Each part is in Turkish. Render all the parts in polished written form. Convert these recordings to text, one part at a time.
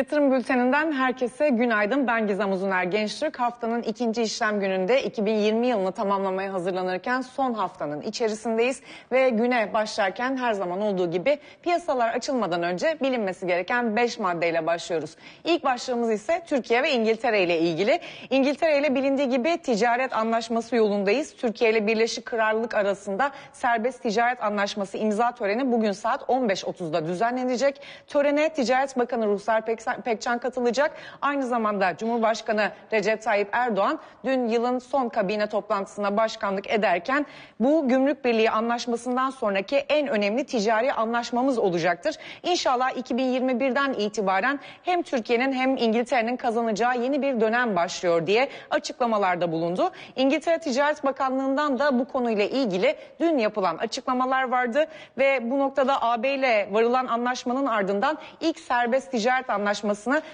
Yatırım Bülteninden herkese günaydın. Ben Gizem Uzuner Gençtürk. Haftanın ikinci işlem gününde 2020 yılını tamamlamaya hazırlanırken son haftanın içerisindeyiz ve güne başlarken her zaman olduğu gibi piyasalar açılmadan önce bilinmesi gereken 5 maddeyle başlıyoruz. İlk başlığımız ise Türkiye ve İngiltere ile ilgili. İngiltere ile bilindiği gibi ticaret anlaşması yolundayız. Türkiye ile Birleşik Krallık arasında serbest ticaret anlaşması imza töreni bugün saat 15.30'da düzenlenecek. Törene Ticaret Bakanı Ruhsar Pekcan katılacak. Aynı zamanda Cumhurbaşkanı Recep Tayyip Erdoğan dün yılın son kabine toplantısına başkanlık ederken bu Gümrük Birliği anlaşmasından sonraki en önemli ticari anlaşmamız olacaktır. İnşallah 2021'den itibaren hem Türkiye'nin hem İngiltere'nin kazanacağı yeni bir dönem başlıyor diye açıklamalarda bulundu. İngiltere Ticaret Bakanlığı'ndan da bu konuyla ilgili dün yapılan açıklamalar vardı ve bu noktada AB ile varılan anlaşmanın ardından ilk serbest ticaret anlaşmasını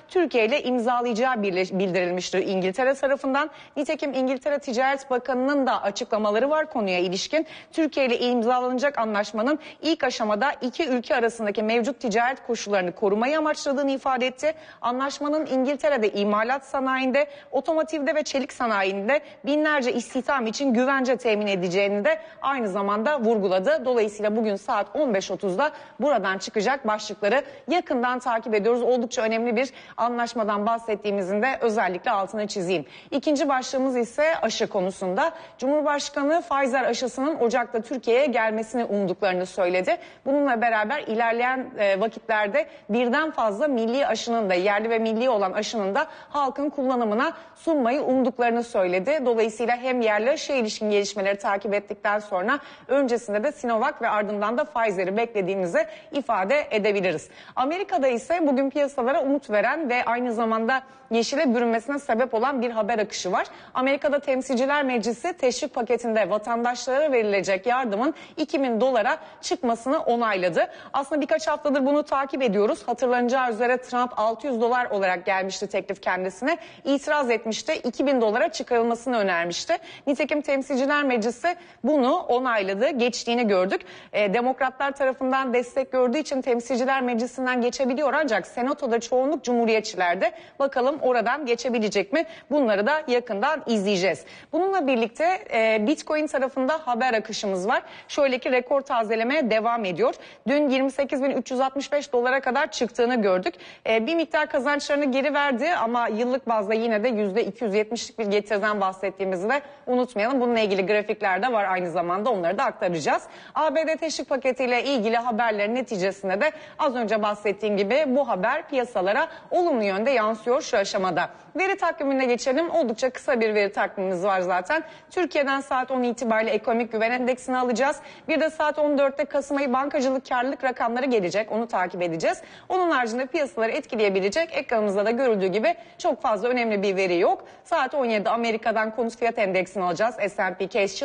Türkiye ile imzalayacağı bildirilmişti İngiltere tarafından. Nitekim İngiltere Ticaret Bakanı'nın da açıklamaları var konuya ilişkin. Türkiye ile imzalanacak anlaşmanın ilk aşamada iki ülke arasındaki mevcut ticaret koşullarını korumayı amaçladığını ifade etti. Anlaşmanın İngiltere'de imalat sanayinde, otomotivde ve çelik sanayinde binlerce istihdam için güvence temin edeceğini de aynı zamanda vurguladı. Dolayısıyla bugün saat 15.30'da buradan çıkacak başlıkları yakından takip ediyoruz. Oldukça önemli bir anlaşmadan bahsettiğimizin de özellikle altını çizeyim. İkinci başlığımız ise aşı konusunda. Cumhurbaşkanı Pfizer aşısının Ocak'ta Türkiye'ye gelmesini umduklarını söyledi. Bununla beraber ilerleyen vakitlerde birden fazla milli aşının da yerli ve milli olan aşının da halkın kullanımına sunmayı umduklarını söyledi. Dolayısıyla hem yerli aşıya ilişkin gelişmeleri takip ettikten sonra öncesinde de Sinovac ve ardından da Pfizer'i beklediğimizi ifade edebiliriz. Amerika'da ise bugün piyasalara umut veren ve aynı zamanda yeşile bürünmesine sebep olan bir haber akışı var. Amerika'da Temsilciler Meclisi teşvik paketinde vatandaşlara verilecek yardımın 2000 dolara çıkmasını onayladı. Aslında birkaç haftadır bunu takip ediyoruz. Hatırlanacağı üzere Trump 600 dolar olarak gelmişti teklif kendisine. İtiraz etmişti. 2000 dolara çıkarılmasını önermişti. Nitekim Temsilciler Meclisi bunu onayladı. Geçtiğini gördük. Demokratlar tarafından destek gördüğü için Temsilciler Meclisi'nden geçebiliyor ancak Senato'da çoğunluk Cumhuriyetçilerde. Bakalım oradan geçebilecek mi? Bunları da yakından izleyeceğiz. Bununla birlikte Bitcoin tarafında haber akışımız var. Şöyle ki rekor tazelemeye devam ediyor. Dün 28.365 dolara kadar çıktığını gördük. Bir miktar kazançlarını geri verdi ama yıllık bazda yine de %270'lik bir getiriden bahsettiğimizi de unutmayalım. Bununla ilgili grafikler de var aynı zamanda, onları da aktaracağız. ABD teşvik paketiyle ilgili haberlerin neticesinde de az önce bahsettiğim gibi bu haber piyasalara olumlu yönde yansıyor şu aşamada. Veri takvimine geçelim. Oldukça kısa bir veri takvimimiz var zaten. Türkiye'den saat 10 itibariyle ekonomik güven endeksini alacağız. Bir de saat 14'te Kasım ayı bankacılık karlılık rakamları gelecek. Onu takip edeceğiz. Onun haricinde piyasaları etkileyebilecek ekranımızda da görüldüğü gibi çok fazla önemli bir veri yok. Saat 17'de Amerika'dan konut fiyat endeksini alacağız. S&P Case.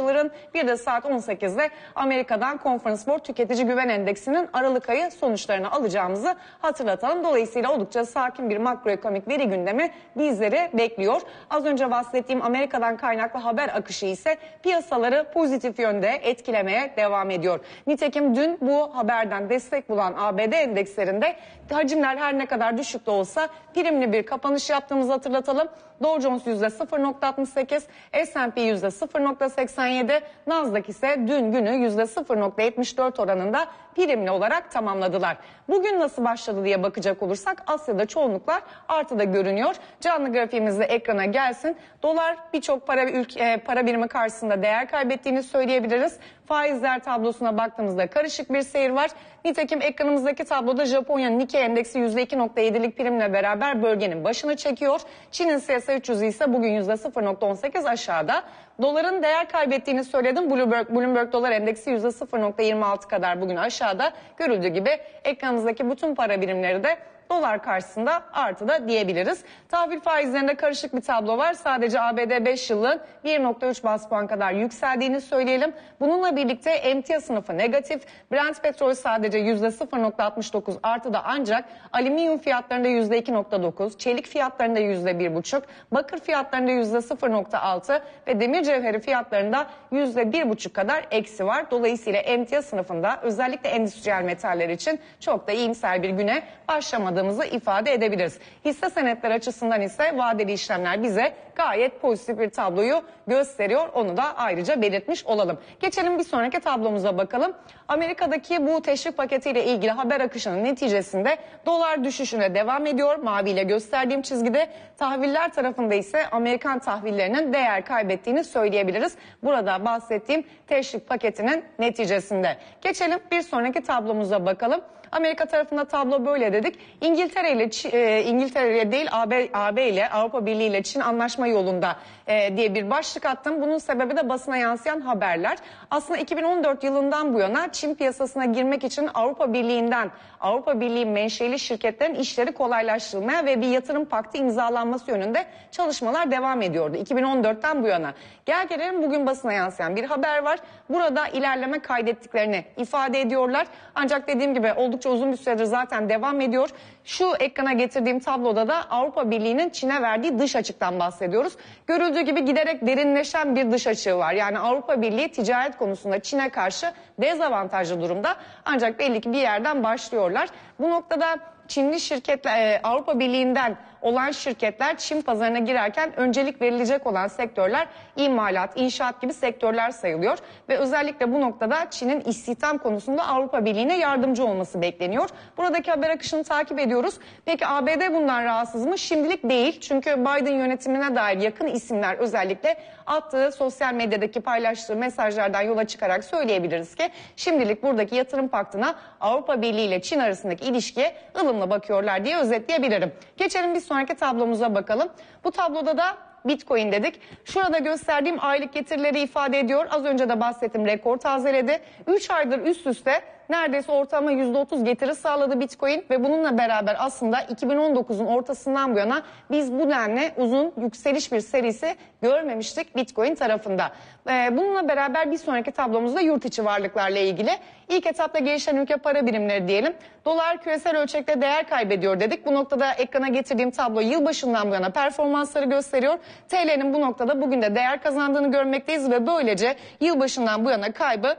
Bir de saat 18'de Amerika'dan Conference Board tüketici güven endeksinin Aralık ayı sonuçlarını alacağımızı hatırlatalım. Dolayısıyla oldukça sakin bir makroekonomik veri gündemi bizleri bekliyor. Az önce bahsettiğim Amerika'dan kaynaklı haber akışı ise piyasaları pozitif yönde etkilemeye devam ediyor. Nitekim dün bu haberden destek bulan ABD endekslerinde hacimler her ne kadar düşük de olsa primli bir kapanış yaptığımızı hatırlatalım. Dow Jones %0.68, S&P %0.87, Nasdaq ise dün günü %0.74 oranında primli olarak tamamladılar. Bugün nasıl başladı diye bakacak olursak Asya'da çoğunluklar artıda görünüyor. Canlı grafiğimizde ekrana gelsin. Dolar birçok para birimi karşısında değer kaybettiğini söyleyebiliriz. Faizler tablosuna baktığımızda karışık bir seyir var. Nitekim ekranımızdaki tabloda Japonya Nikkei endeksi %2.7'lik primle beraber bölgenin başını çekiyor. Çin'in CSI 300'ü ise bugün %0.18 aşağıda. Doların değer kaybettiğini söyledim. Bloomberg dolar endeksi %0.26 kadar bugün aşağıda. Görüldüğü gibi ekranımızdaki bütün para birimleri de dolar karşısında artıda diyebiliriz. Tahvil faizlerinde karışık bir tablo var. Sadece ABD 5 yılın 1.3 bas puan kadar yükseldiğini söyleyelim. Bununla birlikte emtia sınıfı negatif. Brent petrol sadece %0.69 artıda ancak alüminyum fiyatlarında %2.9, çelik fiyatlarında %1.5, bakır fiyatlarında %0.6 ve demir cevheri fiyatlarında %1.5 kadar eksi var. Dolayısıyla emtia sınıfında özellikle endüstriyel metaller için çok da iyimser bir güne başlamadı yaşadığımızı ifade edebiliriz. Hisse senetleri açısından ise vadeli işlemler bize gayet pozitif bir tabloyu gösteriyor. Onu da ayrıca belirtmiş olalım. Geçelim bir sonraki tablomuza bakalım. Amerika'daki bu teşvik paketiyle ilgili haber akışının neticesinde dolar düşüşüne devam ediyor. Maviyle gösterdiğim çizgide tahviller tarafında ise Amerikan tahvillerinin değer kaybettiğini söyleyebiliriz. Burada bahsettiğim teşvik paketinin neticesinde. Geçelim bir sonraki tablomuza bakalım. Amerika tarafında tablo böyle dedik. İngiltere ile değil AB ile, Avrupa Birliği ile Çin anlaşma yolunda diye bir başlık attım. Bunun sebebi de basına yansıyan haberler. Aslında 2014 yılından bu yana Çin piyasasına girmek için Avrupa Birliği menşeli şirketlerin işleri kolaylaştırılmaya ve bir yatırım paktı imzalanması yönünde çalışmalar devam ediyordu 2014'ten bu yana. Gel gelelim bugün basına yansıyan bir haber var. Burada ilerleme kaydettiklerini ifade ediyorlar. Ancak dediğim gibi oldukça uzun bir süredir zaten devam ediyor. Şu ekrana getirdiğim tabloda da Avrupa Birliği'nin Çin'e verdiği dış açıktan bahsediyoruz. Görüldüğü gibi giderek derinleşen bir dış açığı var. Yani Avrupa Birliği ticaret konusunda Çin'e karşı dezavantajlı durumda. Ancak belli ki bir yerden başlıyorlar. Bu noktada Çinli şirketler, Avrupa Birliği'nden olan şirketler Çin pazarına girerken öncelik verilecek olan sektörler imalat, inşaat gibi sektörler sayılıyor. Ve özellikle bu noktada Çin'in istihdam konusunda Avrupa Birliği'ne yardımcı olması bekleniyor. Buradaki haber akışını takip ediyoruz. Peki ABD bundan rahatsız mı? Şimdilik değil. Çünkü Biden yönetimine dair yakın isimler özellikle attığı sosyal medyadaki paylaştığı mesajlardan yola çıkarak söyleyebiliriz ki şimdilik buradaki yatırım paktına Avrupa Birliği ile Çin arasındaki ilişkiye ılımla bakıyorlar diye özetleyebilirim. Geçelim bir sonraki tablomuza bakalım. Bu tabloda da Bitcoin dedik. Şurada gösterdiğim aylık getirileri ifade ediyor. Az önce de bahsettim, rekor tazeledi. 3 aydır üst üste neredeyse ortalama %30 getiri sağladı Bitcoin ve bununla beraber aslında 2019'un ortasından bu yana biz bu denli uzun yükseliş bir serisi görmemiştik Bitcoin tarafında. Bununla beraber bir sonraki tablomuzda yurt içi varlıklarla ilgili ilk etapta gelişen ülke para birimleri diyelim. Dolar küresel ölçekte değer kaybediyor dedik. Bu noktada ekrana getirdiğim tablo yılbaşından bu yana performansları gösteriyor. TL'nin bu noktada bugün de değer kazandığını görmekteyiz ve böylece yılbaşından bu yana kaybı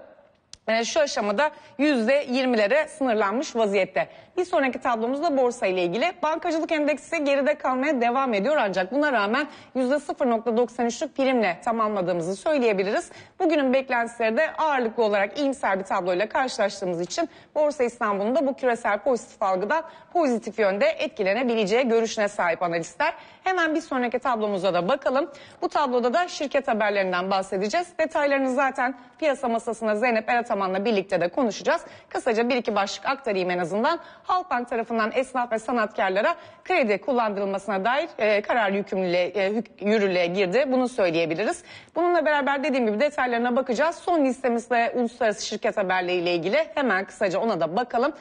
şu aşamada %20'lere sınırlanmış vaziyette. Bir sonraki tablomuzda borsa ile ilgili. Bankacılık endeksi geride kalmaya devam ediyor ancak buna rağmen %0.93'lük primle tamamladığımızı söyleyebiliriz. Bugünün beklentileri de ağırlıklı olarak iyimser bir tabloyla karşılaştığımız için Borsa İstanbul'un da bu küresel pozitif algıdan pozitif yönde etkilenebileceği görüşüne sahip analistler. Hemen bir sonraki tablomuza da bakalım. Bu tabloda da şirket haberlerinden bahsedeceğiz. Detaylarını zaten piyasa masasına Zeynep Erataman'la birlikte de konuşacağız. Kısaca bir iki başlık aktarayım en azından. Halkbank tarafından esnaf ve sanatkarlara kredi kullandırılmasına dair karar yükümlülüğe yürürlüğe girdi. Bunu söyleyebiliriz. Bununla beraber dediğim gibi detaylarına bakacağız. Son listemizde uluslararası şirket haberleriyle ilgili hemen kısaca ona da bakalım.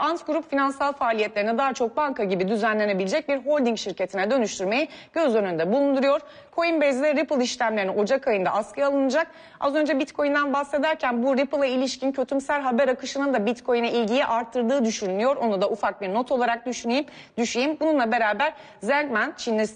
Ant Group finansal faaliyetlerini daha çok banka gibi düzenlenebilecek bir holding şirketine dönüştürmeyi göz önünde bulunduruyor. Coinbase ve Ripple işlemlerini Ocak ayında askıya alınacak. Az önce Bitcoin'den bahsederken bu Ripple'a ilişkin kötümser haber akışının da Bitcoin'e ilgiyi arttırdığı düşünülüyor. Onu da ufak bir not olarak düşeyim. Bununla beraber Zengmen, Çinli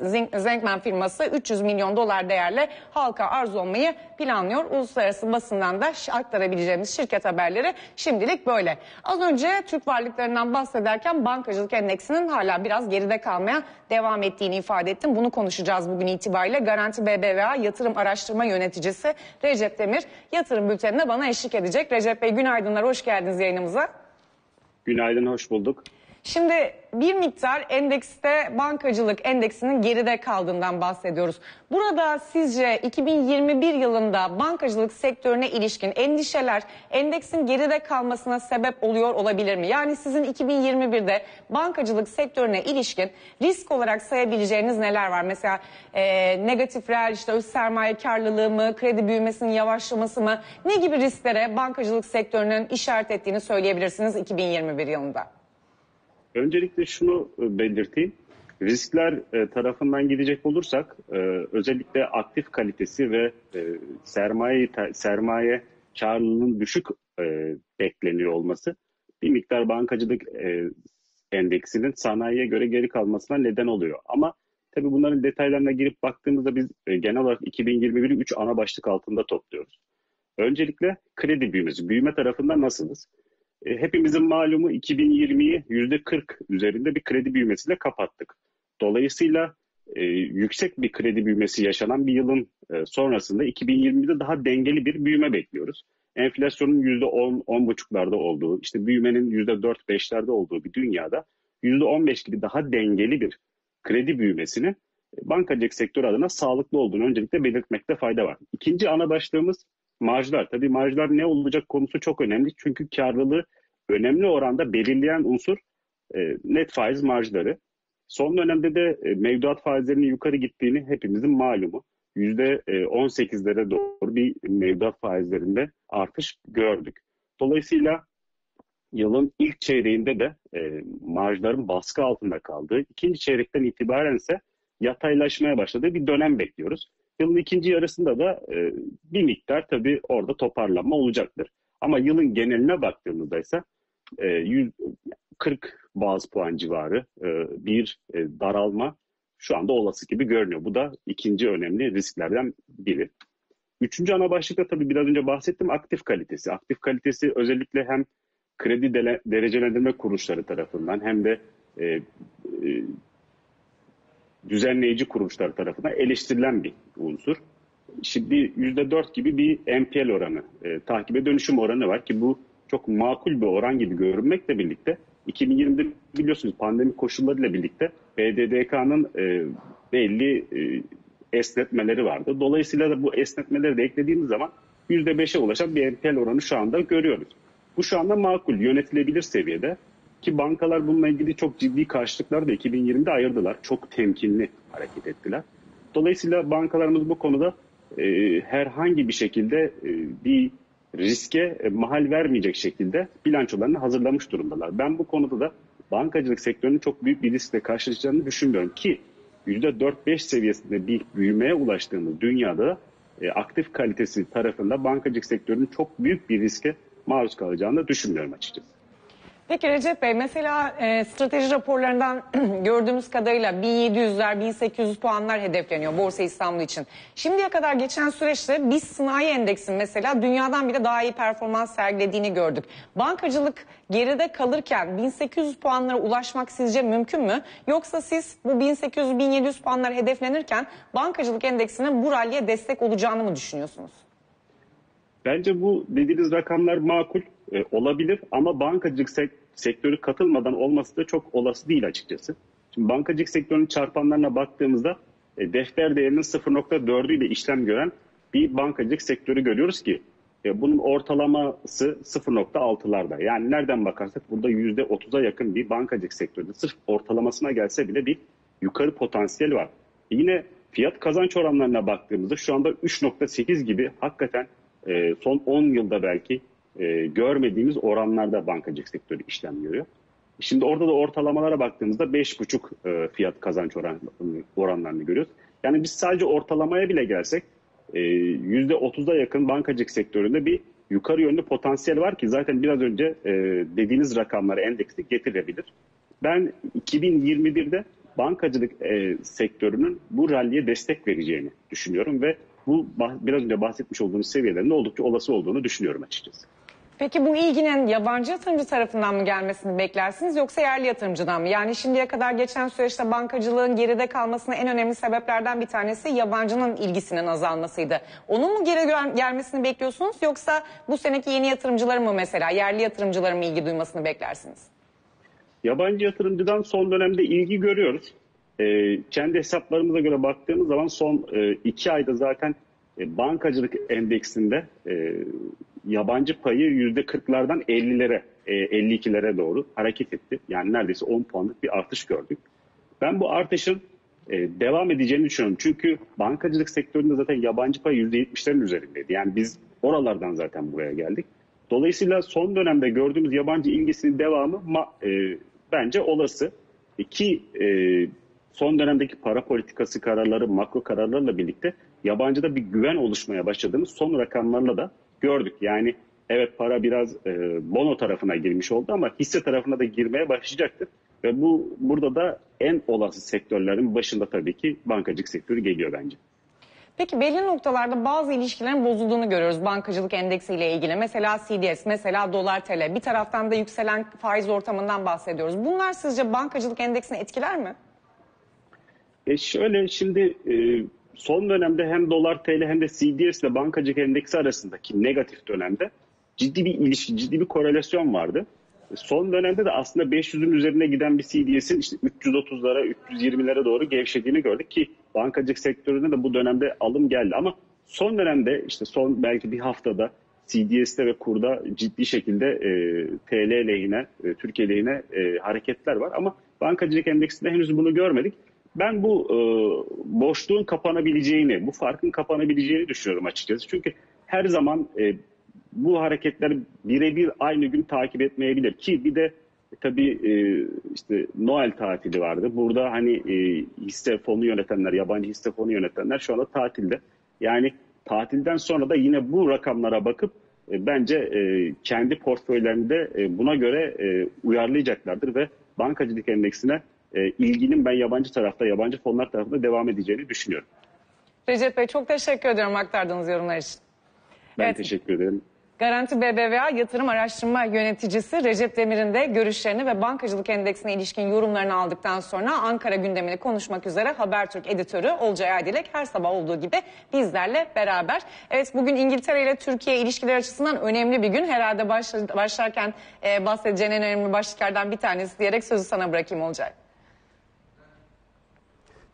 Zengmen firması $300 milyon değerle halka arz olmayı planlıyor. Uluslararası basından da aktarabileceğimiz şirket haberleri şimdilik böyle. Az önce Türk varlıklarından bahsederken bankacılık endeksinin hala biraz geride kalmaya devam ettiğini ifade ettim. Bunu konuşacağız bugün itibariyle. Garanti BBVA Yatırım Araştırma Yöneticisi Recep Demir yatırım bültenine bana eşlik edecek. Recep Bey günaydınlar, hoş geldiniz yayınımıza. Günaydın, hoş bulduk. Şimdi bir miktar endekste bankacılık endeksinin geride kaldığından bahsediyoruz. Burada sizce 2021 yılında bankacılık sektörüne ilişkin endişeler endeksin geride kalmasına sebep oluyor olabilir mi? Yani sizin 2021'de bankacılık sektörüne ilişkin risk olarak sayabileceğiniz neler var? Mesela negatif reel, işte öz sermaye karlılığı mı, kredi büyümesinin yavaşlaması mı? Ne gibi risklere bankacılık sektörünün işaret ettiğini söyleyebilirsiniz 2021 yılında? Öncelikle şunu belirteyim. Riskler tarafından gidecek olursak özellikle aktif kalitesi ve sermaye karlılığının düşük bekleniyor olması bir miktar bankacılık endeksinin sanayiye göre geri kalmasına neden oluyor. Ama tabii bunların detaylarına girip baktığımızda biz genel olarak 2021'i 3 ana başlık altında topluyoruz. Öncelikle kredi büyümesi. Büyüme tarafında nasılız? hepimizin malumu 2020'yi %40 üzerinde bir kredi büyümesiyle kapattık. Dolayısıyla yüksek bir kredi büyümesi yaşanan bir yılın sonrasında 2020'de daha dengeli bir büyüme bekliyoruz. Enflasyonun %10, 10,5'larda olduğu, işte büyümenin %4, 5'lerde olduğu bir dünyada %15 gibi daha dengeli bir kredi büyümesini bankacılık sektörü adına sağlıklı olduğunu öncelikle belirtmekte fayda var. İkinci ana başlığımız marjlar. Tabii marjlar ne olacak konusu çok önemli. Çünkü karlılığı önemli oranda belirleyen unsur net faiz marjları. Son dönemde de mevduat faizlerinin yukarı gittiğini hepimizin malumu. %18'lere doğru bir mevduat faizlerinde artış gördük. Dolayısıyla yılın ilk çeyreğinde de marjların baskı altında kaldığı, ikinci çeyrekten itibaren ise yataylaşmaya başladığı bir dönem bekliyoruz. Yılın ikinci yarısında da bir miktar tabii orada toparlanma olacaktır. Ama yılın geneline baktığımızda ise 140 baz puan civarı bir daralma şu anda olası gibi görünüyor. Bu da ikinci önemli risklerden biri. Üçüncü ana başlıkta tabii biraz önce bahsettim, aktif kalitesi. Aktif kalitesi özellikle hem kredi derecelendirme kuruluşları tarafından hem de düzenleyici kuruluşlar tarafından eleştirilen bir unsur. Şimdi %4 gibi bir NPL oranı, takibe dönüşüm oranı var ki bu çok makul bir oran gibi görünmekle birlikte 2020'de biliyorsunuz pandemi koşullarıyla birlikte BDDK'nın belli esnetmeleri vardı. Dolayısıyla da bu esnetmeleri de eklediğimiz zaman %5'e ulaşan bir NPL oranı şu anda görüyoruz. Bu şu anda makul, yönetilebilir seviyede ki bankalar bununla ilgili çok ciddi karşılıklar da 2020'de ayırdılar. Çok temkinli hareket ettiler. Dolayısıyla bankalarımız bu konuda herhangi bir şekilde bir riske mahal vermeyecek şekilde bilançolarını hazırlamış durumdalar. Ben bu konuda da bankacılık sektörünün çok büyük bir riskle karşılaşacağını düşünmüyorum ki %4-5 seviyesinde bir büyümeye ulaştığımız dünyada aktif kalitesi tarafında bankacılık sektörünün çok büyük bir riske maruz kalacağını düşünmüyorum açıkçası. Peki Recep Bey, mesela strateji raporlarından gördüğümüz kadarıyla 1700'ler, 1800 puanlar hedefleniyor Borsa İstanbul için. Şimdiye kadar geçen süreçte biz sanayi endeksin mesela dünyadan bile daha iyi performans sergilediğini gördük. Bankacılık geride kalırken 1800 puanlara ulaşmak sizce mümkün mü? Yoksa siz bu 1800-1700 puanlar hedeflenirken bankacılık endeksinin bu ralliye destek olacağını mı düşünüyorsunuz? Bence bu dediğiniz rakamlar makul olabilir ama bankacılık sektörü katılmadan olması da çok olası değil açıkçası. Şimdi bankacılık sektörünün çarpanlarına baktığımızda defter değerinin 0.4'ü ile işlem gören bir bankacılık sektörü görüyoruz ki bunun ortalaması 0.6'larda. Yani nereden bakarsak burada %30'a yakın bir bankacılık sektörü sırf ortalamasına gelse bile bir yukarı potansiyel var. Yine fiyat kazanç oranlarına baktığımızda şu anda 3.8 gibi hakikaten son 10 yılda belki görmediğimiz oranlarda bankacılık sektörü işlem görüyor. Şimdi orada da ortalamalara baktığımızda 5,5 fiyat kazanç oranlarını görüyoruz. Yani biz sadece ortalamaya bile gelsek %30'a yakın bankacılık sektöründe bir yukarı yönlü potansiyel var ki zaten biraz önce dediğiniz rakamları endekste getirebilir. Ben 2021'de bankacılık sektörünün bu ralliye destek vereceğini düşünüyorum ve bu biraz önce bahsetmiş olduğumuz seviyelerin oldukça olası olduğunu düşünüyorum açıkçası. Peki bu ilginin yabancı yatırımcı tarafından mı gelmesini beklersiniz yoksa yerli yatırımcıdan mı? Yani şimdiye kadar geçen süreçte bankacılığın geride kalmasına en önemli sebeplerden bir tanesi yabancının ilgisinin azalmasıydı. Onun mu geri gelmesini bekliyorsunuz yoksa bu seneki yeni yatırımcıların mı mesela yerli yatırımcıların mı ilgi duymasını beklersiniz? Yabancı yatırımcıdan son dönemde ilgi görüyoruz. Kendi hesaplarımıza göre baktığımız zaman son 2 ayda zaten bankacılık endeksinde yabancı payı %40'lardan 50'lere, 52'lere doğru hareket etti. Yani neredeyse 10 puanlık bir artış gördük. Ben bu artışın devam edeceğini düşünüyorum. Çünkü bankacılık sektöründe zaten yabancı payı %70'lerin üzerindeydi. Yani biz oralardan zaten buraya geldik. Dolayısıyla son dönemde gördüğümüz yabancı ilgisinin devamı bence olası. Ki son dönemdeki para politikası kararları, makro kararlarla birlikte yabancıda bir güven oluşmaya başladığımız son rakamlarla da gördük. Yani evet para biraz bono tarafına girmiş oldu ama hisse tarafına da girmeye başlayacaktır. Ve burada da en olası sektörlerin başında tabii ki bankacılık sektörü geliyor bence. Peki belli noktalarda bazı ilişkilerin bozulduğunu görüyoruz bankacılık endeksiyle ilgili. Mesela CDS, mesela dolar TL, bir taraftan da yükselen faiz ortamından bahsediyoruz. Bunlar sizce bankacılık endeksini etkiler mi? Şöyle şimdi son dönemde hem dolar TL hem de CDS ile bankacılık endeksi arasındaki negatif dönemde ciddi bir ilişki, ciddi bir korelasyon vardı. Son dönemde de aslında 500'ün üzerine giden bir CDS'in işte 330'lara, 320'lere doğru gevşediğini gördük ki bankacılık sektöründe de bu dönemde alım geldi. Ama son dönemde işte son belki bir haftada CDS'te ve kurda ciddi şekilde TL lehine, Türkiye lehine hareketler var. Ama bankacılık endeksinde henüz bunu görmedik. Ben bu boşluğun kapanabileceğini, bu farkın kapanabileceğini düşünüyorum açıkçası. Çünkü her zaman bu hareketler birebir aynı gün takip etmeyebilir ki bir de tabii işte Noel tatili vardı. Burada hani hisse fonu yönetenler, yabancı hisse fonu yönetenler şu anda tatilde. Yani tatilden sonra da yine bu rakamlara bakıp bence kendi portföylerinde buna göre uyarlayacaklardır ve bankacılık endeksine ilginin ben yabancı tarafta, yabancı fonlar tarafında devam edeceğini düşünüyorum. Recep Bey çok teşekkür ediyorum aktardığınız yorumlar için. Ben evet, teşekkür ederim. Garanti BBVA Yatırım Araştırma Yöneticisi Recep Demir'in de görüşlerini ve bankacılık endeksine ilişkin yorumlarını aldıktan sonra Ankara gündemini konuşmak üzere Habertürk editörü Olcay Adilek her sabah olduğu gibi bizlerle beraber. Evet, bugün İngiltere ile Türkiye ilişkileri açısından önemli bir gün. Herhalde başlarken bahsedeceğin en önemli başlıklardan bir tanesi diyerek sözü sana bırakayım Olcay.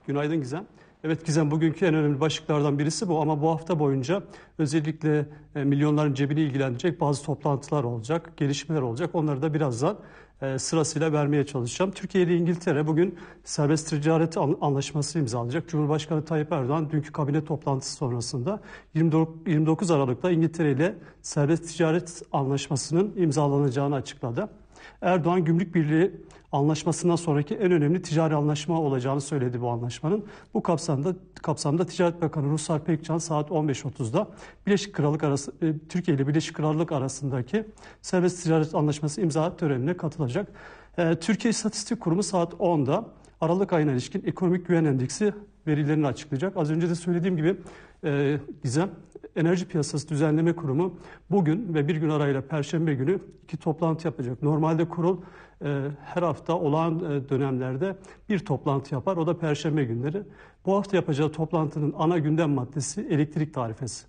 Günaydın Gizem. Evet Gizem, bugünkü en önemli başlıklardan birisi bu ama bu hafta boyunca özellikle milyonların cebini ilgilendirecek bazı toplantılar olacak, gelişmeler olacak. Onları da birazdan sırasıyla vermeye çalışacağım. Türkiye ile İngiltere bugün serbest ticaret anlaşması imzalayacak. Cumhurbaşkanı Tayyip Erdoğan dünkü kabine toplantısı sonrasında 29 Aralık'ta İngiltere ile serbest ticaret anlaşmasının imzalanacağını açıkladı. Erdoğan Gümrük Birliği anlaşmasından sonraki en önemli ticari anlaşma olacağını söyledi bu anlaşmanın. Bu kapsamda Ticaret Bakanı Ruhsar Pekcan saat 15.30'da Türkiye ile Birleşik Krallık arasındaki serbest ticaret anlaşması imza törenine katılacak. Türkiye İstatistik Kurumu saat 10'da Aralık ayına ilişkin ekonomik güven endeksi verilerini açıklayacak. Az önce de söylediğim gibi Gizem, Enerji Piyasası Düzenleme Kurumu bugün ve bir gün arayla Perşembe günü iki toplantı yapacak. Normalde kurul her hafta olağan dönemlerde bir toplantı yapar. O da Perşembe günleri. Bu hafta yapacağı toplantının ana gündem maddesi elektrik tarifesi.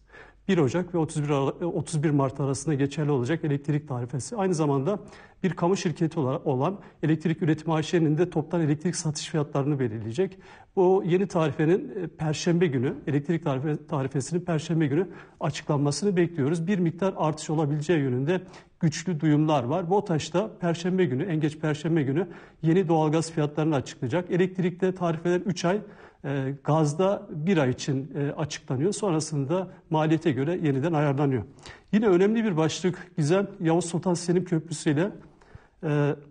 1 Ocak ve 31 Mart arasında geçerli olacak elektrik tarifesi. Aynı zamanda bir kamu şirketi olan Elektrik Üretimi A.Ş.'nin de toptan elektrik satış fiyatlarını belirleyecek. Bu yeni tarifenin Perşembe günü, elektrik tarifesinin Perşembe günü açıklanmasını bekliyoruz. Bir miktar artış olabileceği yönünde güçlü duyumlar var. BOTAŞ'ta Perşembe günü, en geç Perşembe günü yeni doğalgaz fiyatlarını açıklayacak. Elektrikte tarifeler 3 ay, gazda 1 ay için açıklanıyor. Sonrasında maliyete göre yeniden ayarlanıyor. Yine önemli bir başlık Gizem, Yavuz Sultan Selim Köprüsü ile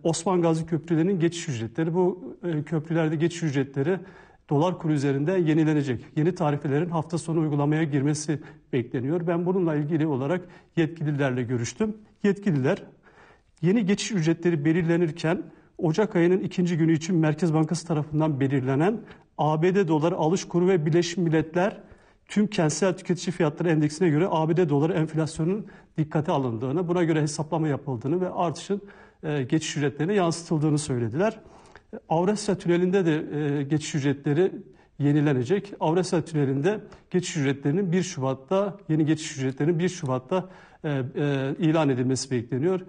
Osman Gazi köprülerinin geçiş ücretleri. Bu köprülerde geçiş ücretleri dolar kuru üzerinde yenilenecek. Yeni tarifelerin hafta sonu uygulamaya girmesi bekleniyor. Ben bununla ilgili olarak yetkililerle görüştüm. Yetkililer yeni geçiş ücretleri belirlenirken Ocak ayının ikinci günü için Merkez Bankası tarafından belirlenen ABD doları alış kuru ve Birleşmiş Milletler tüm kentsel tüketici fiyatları endeksine göre ABD doları enflasyonunun dikkate alındığını, buna göre hesaplama yapıldığını ve artışın geçiş ücretlerine yansıtıldığını söylediler. Avrasya tünelinde de geçiş ücretleri yenilenecek. Avrasya tünelinde geçiş ücretlerinin 1 Şubat'ta, yeni geçiş ücretlerinin 1 Şubat'ta ilan edilmesi bekleniyor.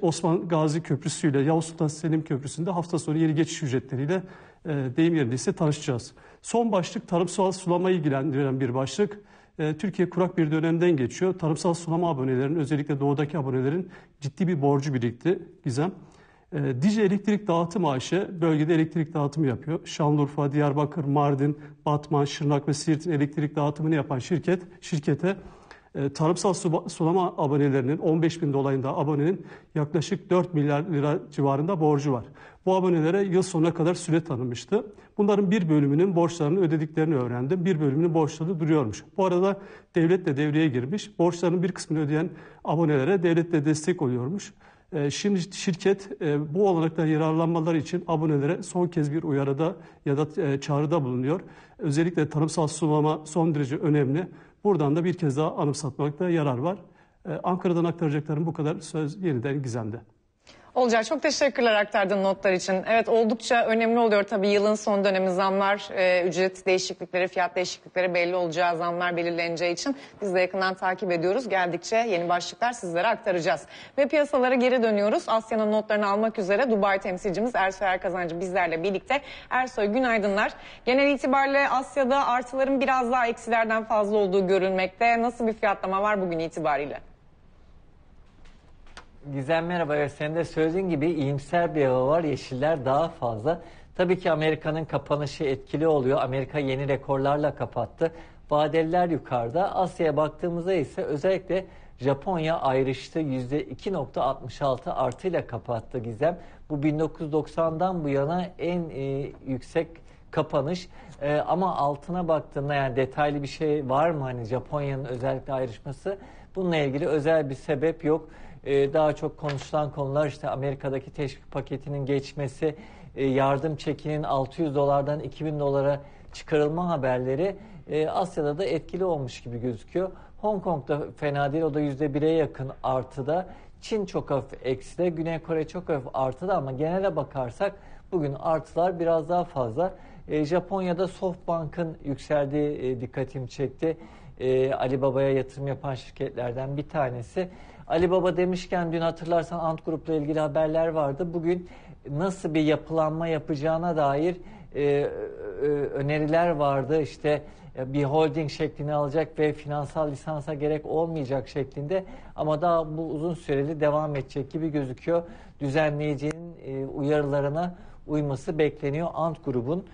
Osman Gazi Köprüsü ile Yavuz Sultan Selim Köprüsü'nde hafta sonu yeni geçiş ücretleriyle deyim yerindeyse tanışacağız. Son başlık tarımsal sulamayı ilgilendiren bir başlık. Türkiye kurak bir dönemden geçiyor. Tarımsal sulama abonelerinin, özellikle doğudaki abonelerin ciddi bir borcu birikti Gizem. Dicle Elektrik Dağıtım A.Ş. bölgede elektrik dağıtımı yapıyor. Şanlıurfa, Diyarbakır, Mardin, Batman, Şırnak ve Siirt'in elektrik dağıtımını yapan şirkete tarımsal sulama abonelerinin 15.000 dolayında abonenin yaklaşık 4 milyar lira civarında borcu var. Bu abonelere yıl sonuna kadar süre tanınmıştı. Bunların bir bölümünün borçlarını ödediklerini öğrendim. Bir bölümünün borçları duruyormuş. Bu arada devlet de devreye girmiş. Borçlarının bir kısmını ödeyen abonelere devlet de destek oluyormuş. Şimdi şirket bu olanaktan yararlanmaları için abonelere son kez bir uyarıda ya da çağrıda bulunuyor. Özellikle tarımsal sulama son derece önemli. Buradan da bir kez daha anımsatmakta yarar var. Ankara'dan aktaracaklarım bu kadar. Söz yeniden Gizem'de. Olcay, çok teşekkürler aktardığın notlar için. Evet, oldukça önemli oluyor tabii yılın son dönemi zamlar, ücret değişiklikleri, fiyat değişiklikleri belli olacağı, zamlar belirleneceği için biz de yakından takip ediyoruz. Geldikçe yeni başlıklar sizlere aktaracağız. Ve piyasalara geri dönüyoruz. Asya'nın notlarını almak üzere Dubai temsilcimiz Ersoy Erkazancı bizlerle birlikte. Ersoy, günaydınlar. Genel itibariyle Asya'da artıların biraz daha eksilerden fazla olduğu görülmekte. Nasıl bir fiyatlama var bugün itibariyle? Gizem merhaba. Senin de söylediğin gibi iyimser bir hava var. Yeşiller daha fazla. Tabii ki Amerika'nın kapanışı etkili oluyor. Amerika yeni rekorlarla kapattı. Vadeler yukarıda. Asya'ya baktığımızda ise özellikle Japonya ayrıştı. %2.66 artıyla kapattı Gizem. Bu 1990'dan bu yana en yüksek kapanış. Ama altına baktığında yani detaylı bir şey var mı? Hani Japonya'nın özellikle ayrışması. Bununla ilgili özel bir sebep yok. Daha çok konuşulan konular işte Amerika'daki teşvik paketinin geçmesi, yardım çekinin 600 dolardan 2000 dolara çıkarılma haberleri Asya'da da etkili olmuş gibi gözüküyor. Hong Kong'da fena değil, o da %1'e yakın artıda. Çin çok hafif ekside, Güney Kore çok hafif artıda ama genele bakarsak bugün artılar biraz daha fazla. Japonya'da Softbank'ın yükseldiği dikkatimi çekti. Alibaba'ya yatırım yapan şirketlerden bir tanesi. Alibaba demişken dün hatırlarsan Ant Group'la ilgili haberler vardı. Bugün nasıl bir yapılanma yapacağına dair öneriler vardı. İşte bir holding şeklini alacak ve finansal lisansa gerek olmayacak şeklinde. Ama daha bu uzun süreli devam edecek gibi gözüküyor. Düzenleyicinin uyarılarına uyması bekleniyor Ant Grubun.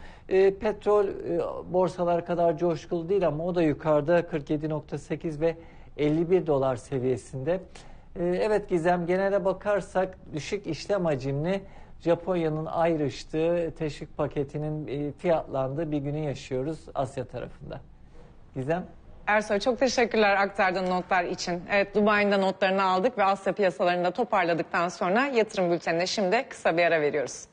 Petrol borsalar kadar coşkulu değil ama o da yukarıda 47.8 ve 51 dolar seviyesinde. Evet Gizem, genele bakarsak düşük işlem hacimli Japonya'nın ayrıştığı teşvik paketinin fiyatlandığı bir günü yaşıyoruz Asya tarafında. Gizem. Ersoy, çok teşekkürler aktardığın notlar için. Evet, Dubai'nin notlarını aldık ve Asya piyasalarını da toparladıktan sonra yatırım bültenine şimdi kısa bir ara veriyoruz.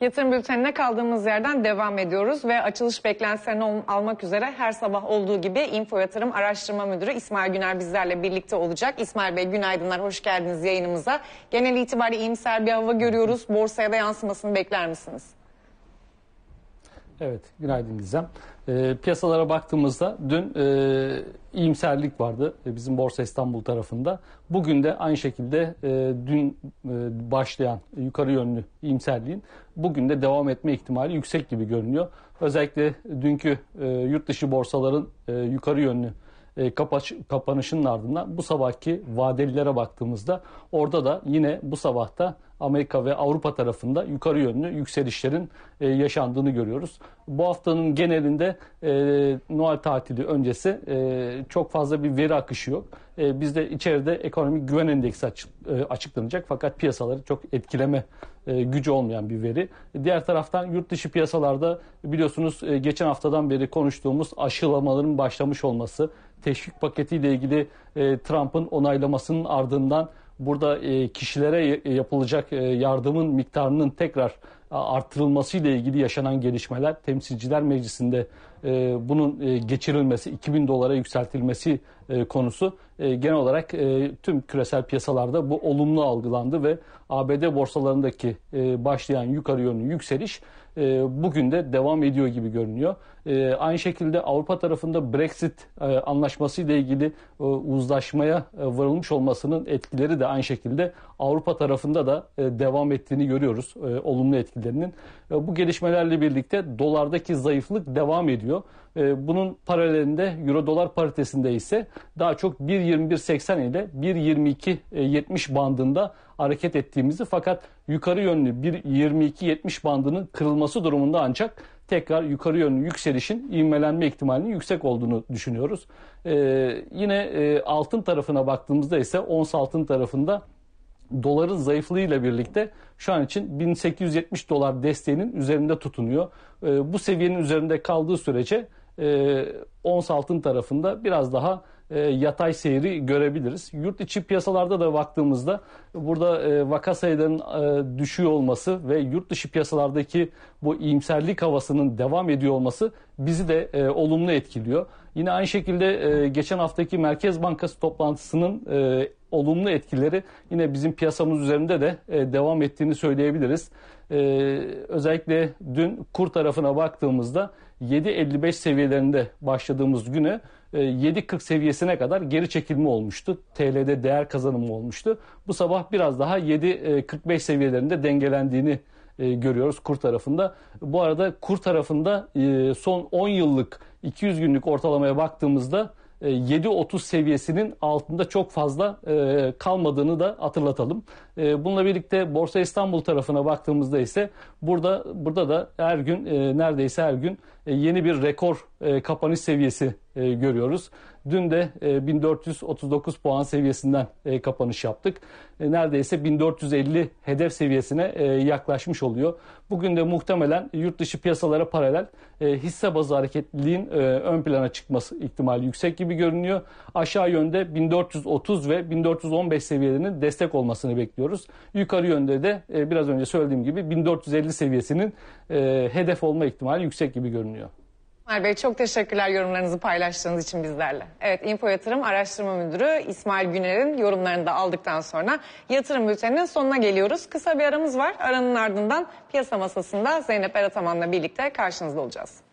Yatırım bültenine kaldığımız yerden devam ediyoruz ve açılış beklentilerini almak üzere her sabah olduğu gibi Info Yatırım Araştırma Müdürü İsmail Güner bizlerle birlikte olacak. İsmail Bey, günaydınlar, hoş geldiniz yayınımıza. Genel itibariyle iyimser bir hava görüyoruz. Borsaya da yansımasını bekler misiniz? Evet, günaydın Gizem. Piyasalara baktığımızda dün iyimserlik vardı bizim Borsa İstanbul tarafında. Bugün de aynı şekilde dün başlayan yukarı yönlü iyimserliğin bugün de devam etme ihtimali yüksek gibi görünüyor. Özellikle dünkü yurt dışı borsaların yukarı yönlü kapanışının ardından bu sabahki vadelilere baktığımızda orada da yine bu sabahta Amerika ve Avrupa tarafında yukarı yönlü yükselişlerin yaşandığını görüyoruz. Bu haftanın genelinde Noel tatili öncesi çok fazla bir veri akışı yok. Bizde içeride ekonomik güven endeksi açıklanacak fakat piyasaları çok etkileme gücü olmayan bir veri. Diğer taraftan yurt dışı piyasalarda biliyorsunuz geçen haftadan beri konuştuğumuz aşılamaların başlamış olması, teşvik paketiyle ilgili Trump'ın onaylamasının ardından burada kişilere yapılacak yardımın miktarının tekrar artırılması ile ilgili yaşanan gelişmeler, Temsilciler Meclisi'nde bunun geçirilmesi, 2000 dolara yükseltilmesi konusu genel olarak tüm küresel piyasalarda bu olumlu algılandı ve ABD borsalarındaki başlayan yukarı yönlü yükseliş bugün de devam ediyor gibi görünüyor. Aynı şekilde Avrupa tarafında Brexit anlaşması ile ilgili uzlaşmaya varılmış olmasının etkileri de aynı şekilde Avrupa tarafında da devam ettiğini görüyoruz, olumlu etkilerinin. Bu gelişmelerle birlikte dolardaki zayıflık devam ediyor. Bunun paralelinde Euro dolar paritesinde ise daha çok 1.21.80 ile 1.22.70 bandında hareket ettiğimizi fakat yukarı yönlü 1.22.70 bandının kırılması durumunda ancak tekrar yukarı yönlü yükselişin ivmelenme ihtimalinin yüksek olduğunu düşünüyoruz. Yine altın tarafına baktığımızda ise ons altın tarafında doların zayıflığıyla birlikte şu an için 1870 dolar desteğinin üzerinde tutunuyor. Bu seviyenin üzerinde kaldığı sürece ons altın tarafında biraz daha yatay seyri görebiliriz. Yurt içi piyasalarda da baktığımızda burada vaka sayılarının düşüyor olması ve yurt dışı piyasalardaki bu iyimserlik havasının devam ediyor olması bizi de olumlu etkiliyor. Yine aynı şekilde geçen haftaki Merkez Bankası toplantısının olumlu etkileri yine bizim piyasamız üzerinde de devam ettiğini söyleyebiliriz. Özellikle dün kur tarafına baktığımızda 7.55 seviyelerinde başladığımız güne 7.40 seviyesine kadar geri çekilme olmuştu. TL'de değer kazanımı olmuştu. Bu sabah biraz daha 7.45 seviyelerinde dengelendiğini görüyoruz kur tarafında. Bu arada kur tarafında son 10 yıllık 200 günlük ortalamaya baktığımızda 7.30 seviyesinin altında çok fazla kalmadığını da hatırlatalım. Bununla birlikte Borsa İstanbul tarafına baktığımızda ise burada da her gün neredeyse her gün yeni bir rekor kapanış seviyesi görüyoruz. Dün de 1439 puan seviyesinden kapanış yaptık. Neredeyse 1450 hedef seviyesine yaklaşmış oluyor. Bugün de muhtemelen yurt dışı piyasalara paralel hisse bazı hareketliliğin ön plana çıkması ihtimali yüksek gibi görünüyor. Aşağı yönde 1430 ve 1415 seviyelerinin destek olmasını bekliyoruz. Yukarı yönde de biraz önce söylediğim gibi 1450 seviyesinin hedef olma ihtimali yüksek gibi görünüyor. İsmail Bey, çok teşekkürler yorumlarınızı paylaştığınız için bizlerle. Evet, Info Yatırım Araştırma Müdürü İsmail Güner'in yorumlarını da aldıktan sonra yatırım bülteninin sonuna geliyoruz. Kısa bir aramız var. Aranın ardından piyasa masasında Zeynep Erataman'la birlikte karşınızda olacağız.